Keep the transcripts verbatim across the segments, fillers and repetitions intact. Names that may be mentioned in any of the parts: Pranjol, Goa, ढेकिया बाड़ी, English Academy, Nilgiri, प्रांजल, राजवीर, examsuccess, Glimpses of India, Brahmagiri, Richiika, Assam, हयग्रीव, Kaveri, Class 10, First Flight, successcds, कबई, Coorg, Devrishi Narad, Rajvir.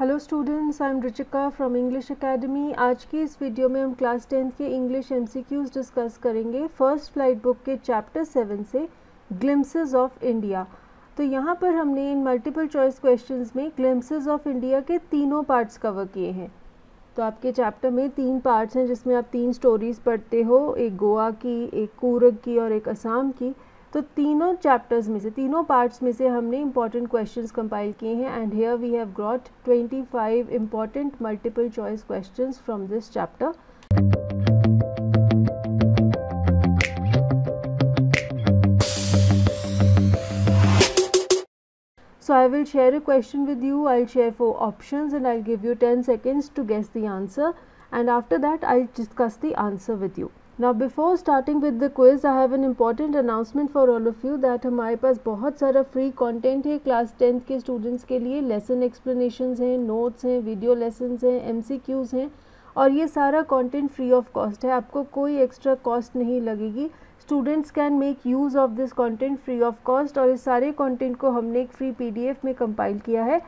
Hello students, I am Richika from English academy. आज की इस वीडियो में हम क्लास टेंथ के इंग्लिश एमसीक्यूज डिस्कस करेंगे फर्स्ट फ्लाइट बुक के चैप्टर सेवन से ग्लिम्पसेस ऑफ इंडिया। तो यहाँ पर हमने इन मल्टीपल चॉइस क्वेश्चंस में ग्लिम्पसेस ऑफ इंडिया के तीनों पार्ट्स कवर किए हैं। तो आपके चैप्टर में तीन पार्ट्स हैं जिसमें आप तीन स्टोरीज़ पढ़ते हो, एक गोवा की, एक कूर्ग की और एक असम की। तो तीनों चैप्टर्स में से, तीनों पार्ट्स में से हमने इंपॉर्टेंट क्वेश्चंस कंपाइल किए हैं and here we have got twenty five important multiple choice questions from this chapter. So I will share a question with you. I'll share four options and I'll give you ten seconds to guess the answer. And after that, I'll discuss the answer with you. Now, before starting with the quiz, I have an important announcement for all of you that हमारे पास बहुत सारा free content है class tenth के students के लिए। lesson explanations हैं, notes हैं, video lessons हैं, M C Qs हैं और ये सारा content free of cost है। आपको कोई extra cost नहीं लगेगी। Students can make use of this content free of cost और इस सारे कंटेंट को हमने एक फ्री पीडीएफ में कंपाइल किया है।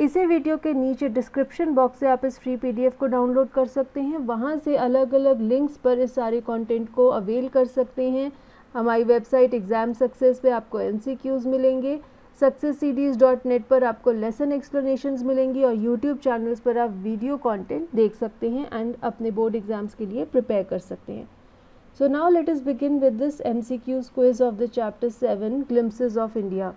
इसी वीडियो के नीचे डिस्क्रिप्शन बॉक्स से आप इस फ्री पीडीएफ को डाउनलोड कर सकते हैं। वहाँ से अलग अलग लिंक्स पर इस सारे कंटेंट को अवेल कर सकते हैं। हमारी वेबसाइट एग्ज़ाम सक्सेस पे आपको एमसीक्यूज़ मिलेंगे, success C D S dot net पर आपको लेसन एक्सप्लेनेशंस मिलेंगी और यूट्यूब चैनल्स पर आप वीडियो कॉन्टेंट देख सकते हैं एंड अपने बोर्ड एग्ज़ाम्स के लिए प्रिपेयर कर सकते हैं। So now let us begin with this M C Qs quiz of the chapter seven, Glimpses of India.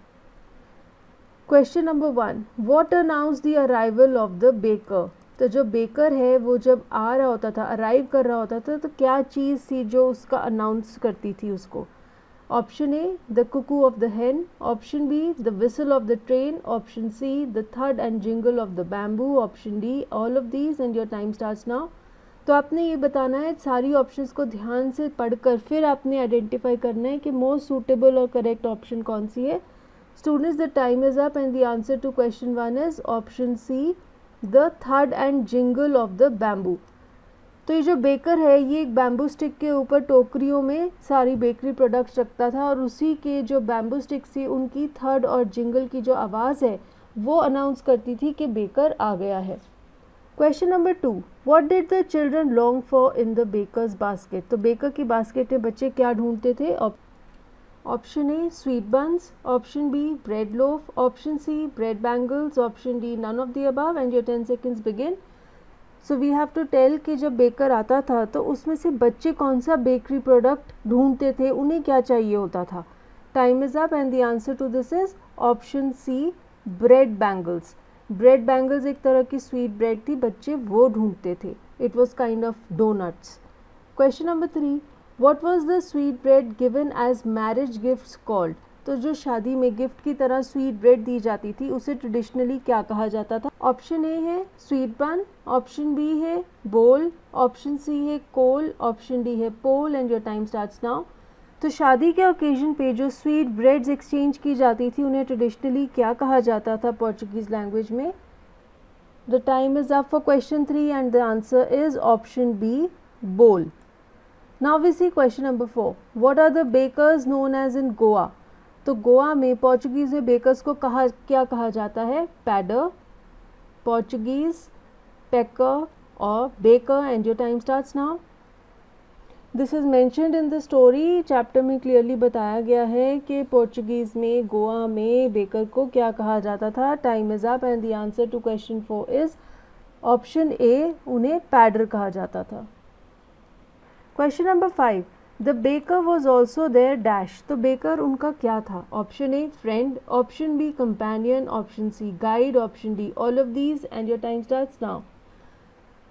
Question number one, what announced the arrival of the baker? तो जो baker है वो जब आ रहा होता था, arrive कर रहा होता था, तो क्या चीज़ थी जो उसका announce करती थी उसको? Option A, the cuckoo of the hen. Option B, the whistle of the train. Option C, the thud and jingle of the bamboo. Option D, all of these and your time starts now. तो आपने ये बताना है, सारी options को ध्यान से पढ़कर फिर आपने आइडेंटिफाई करना है कि मोस्ट सूटेबल और करेक्ट ऑप्शन कौन सी है। Students, the time is up and the answer to question one is option C, the third and jingle of the bamboo. तो ये जो बेकर है ये एक बैम्बू स्टिक के ऊपर टोकरियों में सारी बेकरी प्रोडक्ट्स रखता था और उसी के जो बैम्बू स्टिक्स थी उनकी थर्ड और जिंगल की जो आवाज़ है वो अनाउंस करती थी कि बेकर आ गया है। Question number two, what did the children long for in the baker's basket? तो बेकर की बास्केट में बच्चे क्या ढूंढते थे? Option A, sweet buns. Option B, bread loaf. Option C, bread bangles. Option D, none of the above and your ten seconds begin. So we have to tell कि जब baker आता था तो उसमें से बच्चे कौन सा बेकरी प्रोडक्ट ढूंढते थे, उन्हें क्या चाहिए होता था। Time is up and the answer to this is option C, bread bangles. Bread bangles एक तरह की स्वीट ब्रेड थी, बच्चे वो ढूंढते थे। It was kind of doughnuts. Question number three, what was the sweet bread given as marriage gifts called? तो जो शादी में गिफ्ट की तरह स्वीट ब्रेड दी जाती थी उसे ट्रेडिशनली क्या कहा जाता था? ऑप्शन ए है स्वीट बन। ऑप्शन बी है बोल। ऑप्शन सी है कोल। ऑप्शन डी है पोल and your time starts now. तो शादी के ओकेजन पे जो स्वीट ब्रेड्स एक्सचेंज की जाती थी उन्हें ट्रेडिशनली क्या कहा जाता था पोर्चुगीज़ लैंग्वेज में? The time is up for question three and the answer is option B, बोल। Now we see question number four, what are the bakers known as in Goa? तो गोवा में, पोर्चुगीज़ में बेकर्स को कहा क्या कहा जाता है? पैडर, पोर्चुगीज़, पैकर और baker and your time starts now. This is mentioned in the story. Chapter में क्लियरली बताया गया है कि पोर्चुगीज़ में, गोवा में बेकर को क्या कहा जाता था। Time is up and the answer to question four is option A, उन्हें पैडर कहा जाता था। Question number five, the baker was also their dash. तो बेकर उनका क्या था? Option A, friend. Option B, companion. Option C, guide. Option D, all of these and your time starts now.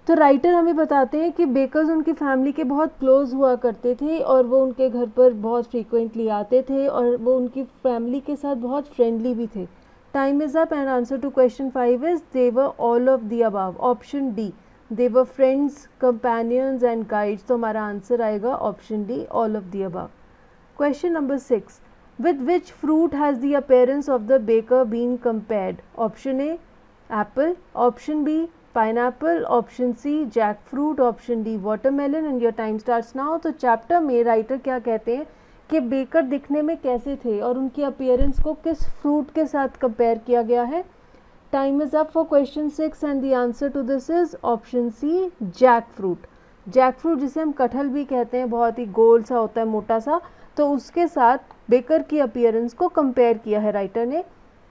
तो राइटर हमें बताते हैं कि बेकर्स उनकी फैमिली के बहुत क्लोज़ हुआ करते थे और वो उनके घर पर बहुत फ्रीक्वेंटली आते थे और वो उनकी फैमिली के साथ बहुत फ्रेंडली भी थे। Time is up and answer to question five is they were all of the above. Option D, they were friends, companions and guides. तो हमारा आंसर आएगा option D, all of the above. Question number six, with which fruit has the appearance of the baker been compared? Option A, apple. Option B, pineapple. Option C, jackfruit. Option D, watermelon and your time starts now. तो chapter में writer क्या कहते हैं कि baker दिखने में कैसे थे और उनकी अपीयरेंस को किस फ्रूट के साथ कंपेयर किया गया है। Time is up for question six and the answer to this is option C jackfruit. Jackfruit जिसे हम कटहल भी कहते हैं, बहुत ही गोल सा होता है, मोटा सा, तो उसके साथ बेकर की अपीयरेंस को कंपेयर किया है राइटर ने.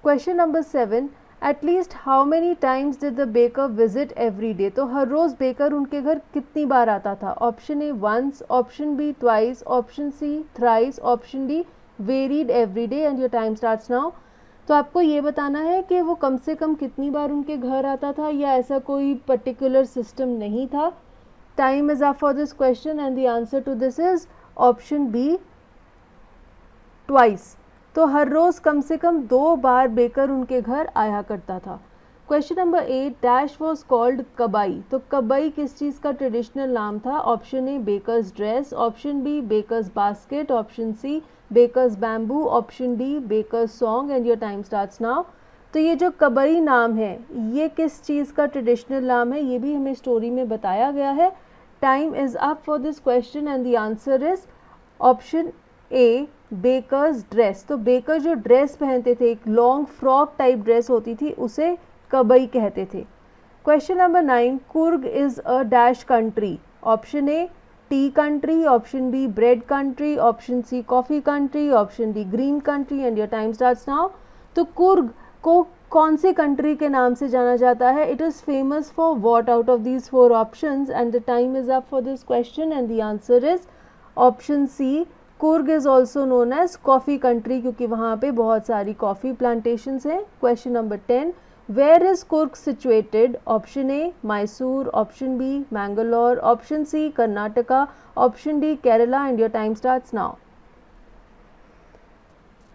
Question number seven, at least how many times did the baker visit every day. तो हर रोज़ बेकर उनके घर कितनी बार आता था. Option A once, option B twice, option C thrice, option D varied every day. And your time starts now. तो आपको ये बताना है कि वो कम से कम कितनी बार उनके घर आता था, या ऐसा कोई पर्टिकुलर सिस्टम नहीं था. Time is up for this question and the answer to this is option B twice. तो हर रोज़ कम से कम दो बार बेकर उनके घर आया करता था. Question number eight, dash was called कबाई. तो कबाई किस चीज़ का ट्रेडिशनल नाम था. Option A baker's dress, option B baker's basket, option C baker's bamboo, option D baker's song. And your time starts now. तो ये जो कबाई नाम है, ये किस चीज़ का ट्रेडिशनल नाम है, ये भी हमें स्टोरी में बताया गया है. Time is up for this question and the answer is option A baker's dress. तो बेकर जो ड्रेस पहनते थे, एक लॉन्ग फ्रॉक टाइप ड्रेस होती थी, उसे कबई कहते थे. Question number nine, Coorg is a dash country. Option A tea country, option B bread country, option C coffee country, option D green country. And your time starts now. तो कूर्ग को कौन सी country के नाम से जाना जाता है. It is famous for what out of these four options. And the time is up for this question and the answer is option C Coorg is also known as coffee country, क्योंकि वहाँ पे बहुत सारी कॉफ़ी प्लांटेशंस हैं. Question number ten, where is Coorg situated. Option A Mysore, option B Mangalore, option C Karnataka, option D Kerala. And your time starts now.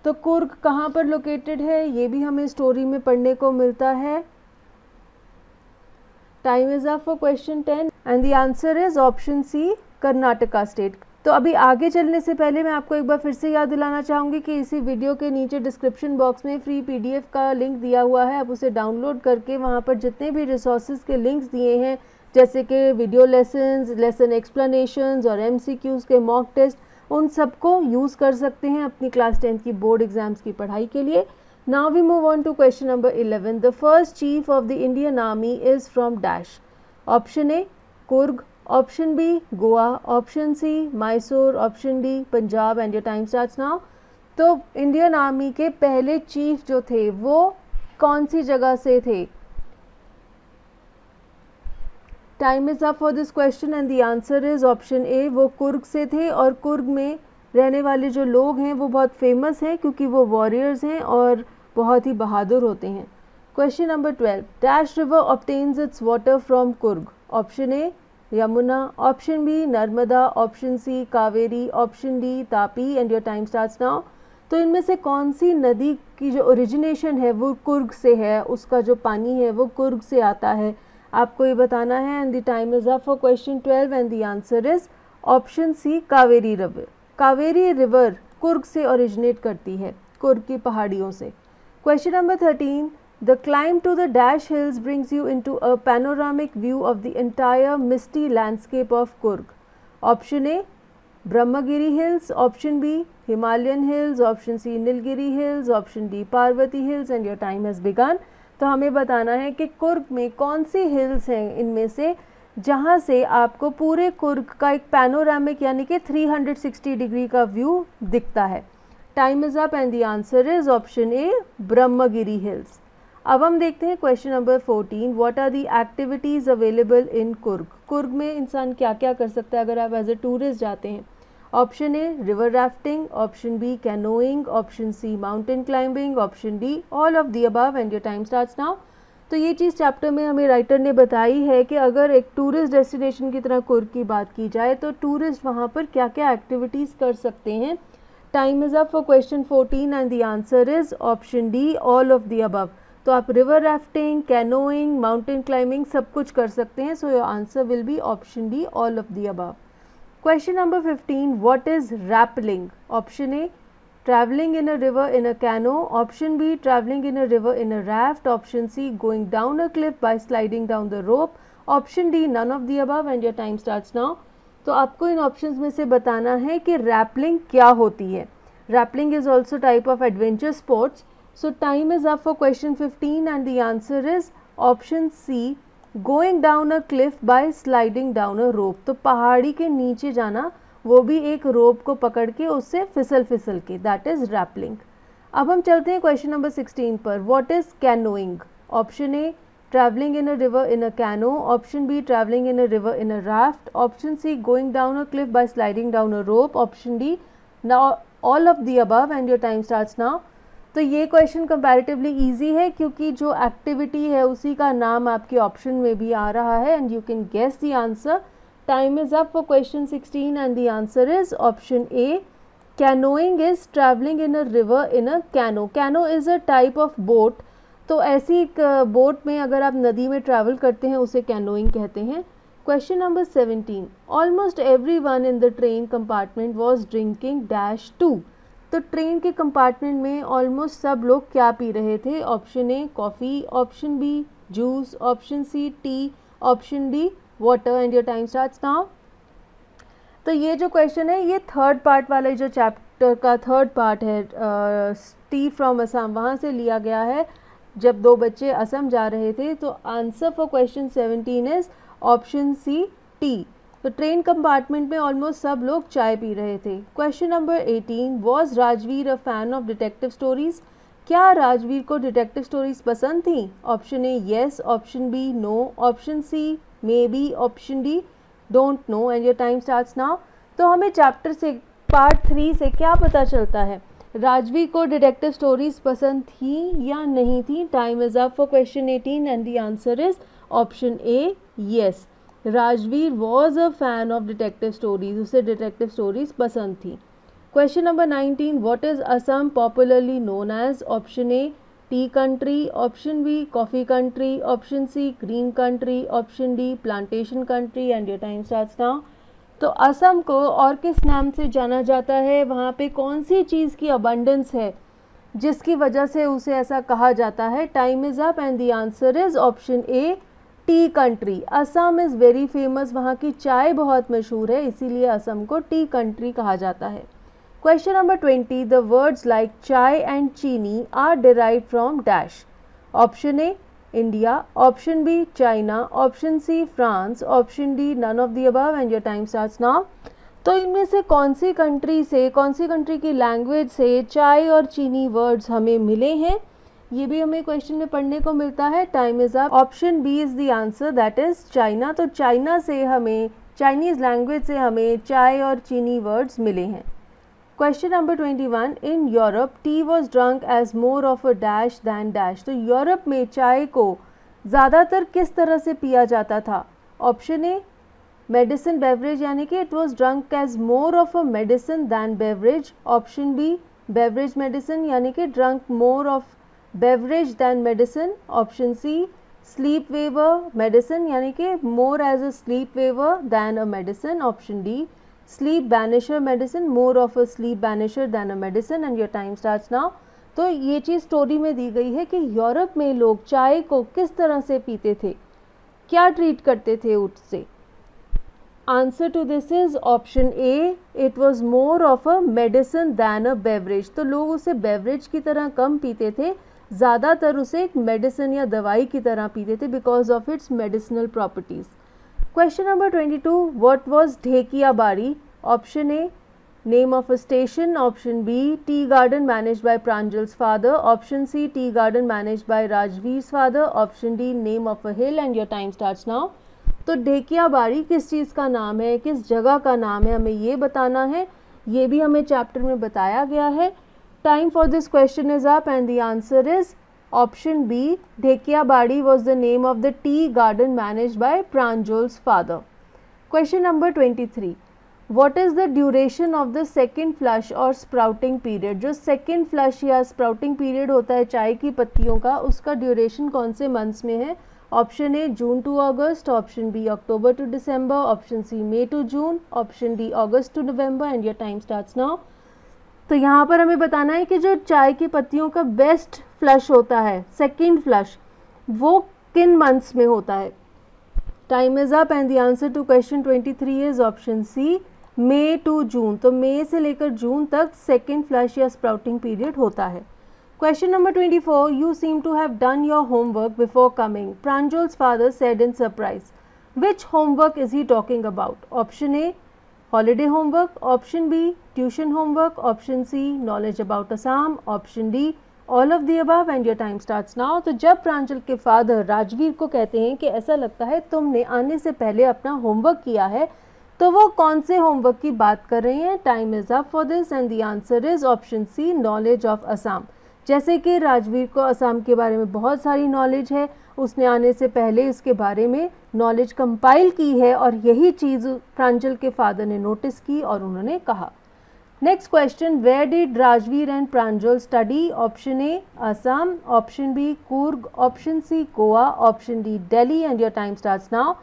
तो कूर्ग कहाँ पर located है, ये भी हमें स्टोरी में पढ़ने को मिलता है. Time is up for question ten and the answer is option C Karnataka state. तो अभी आगे चलने से पहले मैं आपको एक बार फिर से याद दिलाना चाहूँगी कि इसी वीडियो के नीचे डिस्क्रिप्शन बॉक्स में फ्री पीडीएफ का लिंक दिया हुआ है. आप उसे डाउनलोड करके वहाँ पर जितने भी रिसोर्सेज के लिंक्स दिए हैं, जैसे कि वीडियो लेसन्स, लेसन एक्सप्लेनेशंस और एमसीक्यूज़ के मॉक टेस्ट, उन सबको यूज़ कर सकते हैं अपनी क्लास टेंथ की बोर्ड एग्जाम्स की पढ़ाई के लिए. Now we move on to question number eleven. The first chief of the Indian army is from dash. Option A Coorg, option B Goa, option C Mysore, option D Punjab. And your time starts now. तो Indian army के पहले chief जो थे वो कौन सी जगह से थे. Time is up for this question and the answer is option A वो कूर्ग से थे. और कूर्ग में रहने वाले जो लोग हैं वो बहुत फेमस हैं, क्योंकि वो वॉरियर्स हैं और बहुत ही बहादुर होते हैं. Question number twelve, dash river obtains its water from Coorg. Option A Yamuna, option B Narmada, option C Kaveri, option D Tapi. And your time starts now. तो इनमें से कौन सी नदी की जो ओरिजिनेशन है वो कूर्ग से है, उसका जो पानी है वो कूर्ग से आता है, आपको ये बताना है. And the time is up for question twelve and the answer is option C Kaveri river. Kaveri river Coorg से ओरिजिनेट करती है, कूर्ग की पहाड़ियों से. Question number thirteen, The climb to the dash hills brings you into a panoramic view of the entire misty landscape of Coorg. Option A, Brahmagiri hills, option B, Himalayan hills, option C, Nilgiri hills, option D, Parvati hills. And your time has begun. तो हमें बताना है कि कुर्ग में कौन सी hills हैं इनमें से जहाँ से आपको पूरे कुर्ग का एक पैनोरामिक यानी कि तीन सौ साठ डिग्री का व्यू दिखता है. Time is up and the answer is option A, Brahmagiri hills. अब हम देखते हैं question number fourteen, what are the activities available in Coorg. Coorg में इंसान क्या क्या कर सकता है अगर आप एज ए टूरिस्ट जाते हैं. Option A river rafting, option B canoeing, option C mountain climbing, option D all of the above. And your time starts now. तो ये चीज़ चैप्टर में हमें राइटर ने बताई है कि अगर एक टूरिस्ट डेस्टिनेशन की तरह कुर्ग की बात की जाए तो टूरिस्ट वहाँ पर क्या क्या एक्टिविटीज़ कर सकते हैं. Time is up for question fourteen and the answer is option D all of the above. तो आप river rafting, canoeing, mountain climbing सब कुछ कर सकते हैं. So your answer will be option D all of the above. Question number fifteen, what is rappelling. Option A travelling in a river in a canoe, option B travelling in a river in a raft, option C going down a cliff by sliding down the rope, option D none of the above. And your time starts now. तो आपको इन options में से बताना है कि rappelling क्या होती है. Rappelling is also type of adventure sports So time is up for question fifteen and the answer is option C, going down a cliff by sliding down a rope. तो पहाड़ी के नीचे जाना, वो भी एक रोप को पकड़ के उससे फिसल फिसल के, that is rappelling. अब हम चलते हैं question number sixteen पर. What is canoeing? Option A, travelling in a river in a canoe. Option B, travelling in a river in a raft. Option C, going down a cliff by sliding down a rope. Option D, now all of the above and your time starts now. तो ये question comparatively easy है क्योंकि जो activity है उसी का नाम आपके ऑप्शन में भी आ रहा है and you can guess the answer. Time is up for question sixteen and the answer is option A, canoeing is travelling in a river in a canoe. Canoe is a type of boat, तो ऐसी एक boat में अगर आप नदी में travel करते हैं उसे कैनोइंग कहते हैं. Question number seventeen, almost every one in the train compartment was drinking dash too. तो ट्रेन के कंपार्टमेंट में ऑलमोस्ट सब लोग क्या पी रहे थे? Option A coffee, option B juice, option C tea, option D water and your time starts now. तो ये जो क्वेश्चन है ये थर्ड पार्ट वाले जो चैप्टर का थर्ड पार्ट है टी फ्रॉम असम, वहाँ से लिया गया है जब दो बच्चे असम जा रहे थे. तो answer for question seventeen is option C tea. तो ट्रेन कंपार्टमेंट में ऑलमोस्ट सब लोग चाय पी रहे थे. Question number eighteen, was राजवीर a fan of detective stories. क्या राजवीर को डिटेक्टिव स्टोरीज़ पसंद थी? Option A yes, option B no, option C maybe, option D don't know and your time starts now. तो हमें चैप्टर से part three से क्या पता चलता है? राजवीर को डिटेक्टिव स्टोरीज़ पसंद थी या नहीं थी? Time is up for question eighteen and the answer is option A yes. राजवीर was a fan of detective stories, उसे डिटेक्टिव स्टोरीज पसंद थी. Question number nineteen, what is Assam popularly known as. Option A tea country, option B coffee country, option C green country, option D plantation country and your time starts now. तो असम को और किस नाम से जाना जाता है? वहाँ पे कौन सी चीज़ की अबंडेंस है जिसकी वजह से उसे ऐसा कहा जाता है? Time is up and the answer is option A tea country. Assam is very famous, वहाँ की चाय बहुत मशहूर है, इसीलिए असम को टी कंट्री कहा जाता है. Question number twenty, the words like chai and chini are derived from dash. Option A India, option B China, option C France, option D none of the above and your time starts now. तो इनमें से कौन सी country से, कौन सी country की language से चाय और चीनी वर्ड्स हमें मिले हैं, ये भी हमें क्वेश्चन में पढ़ने को मिलता है. Time is up, option B is the answer, that is China. तो चाइना से हमें, चाइनीज़ लैंग्वेज से हमें चाय और चीनी वर्ड्स मिले हैं. Question number twenty one, in Europe tea was drunk as more of a dash than dash. तो यूरोप में चाय को ज़्यादातर किस तरह से पिया जाता था? ऑप्शन ए मेडिसिन बेवरेज, यानी कि it was drunk as more of a medicine than beverage. Option B beverage medicine, यानी कि drunk more of beverage than medicine. Option C sleep waiver medicine, यानी कि more as a sleep waiver than a medicine. Option D sleep banisher medicine, more of a sleep banisher than a medicine and your time starts now. तो ये चीज़ story में दी गई है कि Europe में लोग चाय को किस तरह से पीते थे, क्या ट्रीट करते थे उससे. Answer to this is option A, it was more of a medicine than a beverage. तो लोग उसे बेवरेज की तरह कम पीते थे, ज़्यादातर उसे एक मेडिसिन या दवाई की तरह पीते थे because of its medicinal properties. Question number twenty two, what was ढेकिया बाड़ी. Option A name of a station, option B tea garden manage by Pranjal's father, option C tea garden manage by Rajveer's father, option D name of a hill and your time starts now. तो ढेकिया बाड़ी किस चीज़ का नाम है, किस जगह का नाम है, हमें ये बताना है. ये भी हमें चैप्टर में बताया गया है. Time for this question is up and the answer is option B, ढेकिया बाड़ी was the name of the tea garden manage by Pranjol's father. Question number twenty three, what is the duration of the second flush और sprouting period. जो second flush या sprouting period होता है चाय की पत्तियों का, उसका ड्यूरेशन कौन से मंथ्स में है. Option A June to August, option B October to December, option C May to June, option D August to November and your time starts now. तो यहाँ पर हमें बताना है कि जो चाय की पत्तियों का बेस्ट फ्लश होता है, सेकंड फ्लश, वो किन मंथ्स में होता है. Time is up and the answer to question twenty three is option C May to June. तो मई से लेकर जून तक सेकंड फ्लश या स्प्राउटिंग पीरियड होता है. Question number twenty-four. You seem to have done your homework before coming. Pranjol's father said in surprise. Which homework is he talking about? Option A, holiday homework. Option B, tuition homework. Option C, knowledge about Assam. Option D, all of the above. And your time starts now. तो जब प्रांजल के father राजवीर को कहते हैं कि ऐसा लगता है तुमने आने से पहले अपना होमवर्क किया है, तो वो कौन से होमवर्क की बात कर रहे हैं? Time is up for this and the answer is option C, knowledge of Assam. जैसे कि राजवीर को असम के बारे में बहुत सारी नॉलेज है, उसने आने से पहले इसके बारे में नॉलेज कंपाइल की है और यही चीज़ प्रांजल के फादर ने नोटिस की और उन्होंने कहा. Next question, where did राजवीर and Pranjol study? Option A Assam, option B Coorg, option C Goa, option D Delhi. And your time starts now.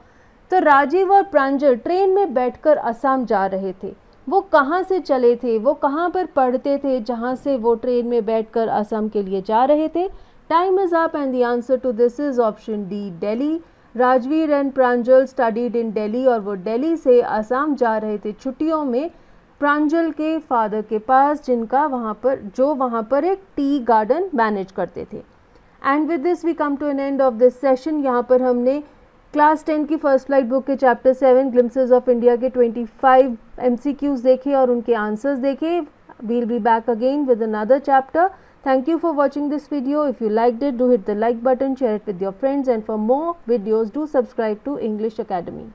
तो राजीव और प्रांजल ट्रेन में बैठकर असम जा रहे थे. वो कहाँ से चले थे, वो कहाँ पर पढ़ते थे जहाँ से वो ट्रेन में बैठकर असम के लिए जा रहे थे? Time is up and the answer to this is option D, Delhi. राजवीर and प्रांजल studied in Delhi और वो दिल्ली से असम जा रहे थे छुट्टियों में प्रांजल के फादर के पास, जिनका वहाँ पर जो वहाँ पर एक टी गार्डन मैनेज करते थे. And with this we come to an end of this session. यहाँ पर हमने क्लास टेन की फर्स्ट फ्लाइट बुक के chapter seven glimpses of India के पच्चीस एमसीक्यूज देखे और उनके आंसर्स देखे. We'll be back again with another chapter. Thank you for watching this video. If you like it do hit the like button, share it with your friends, and for more videos do subscribe to English academy.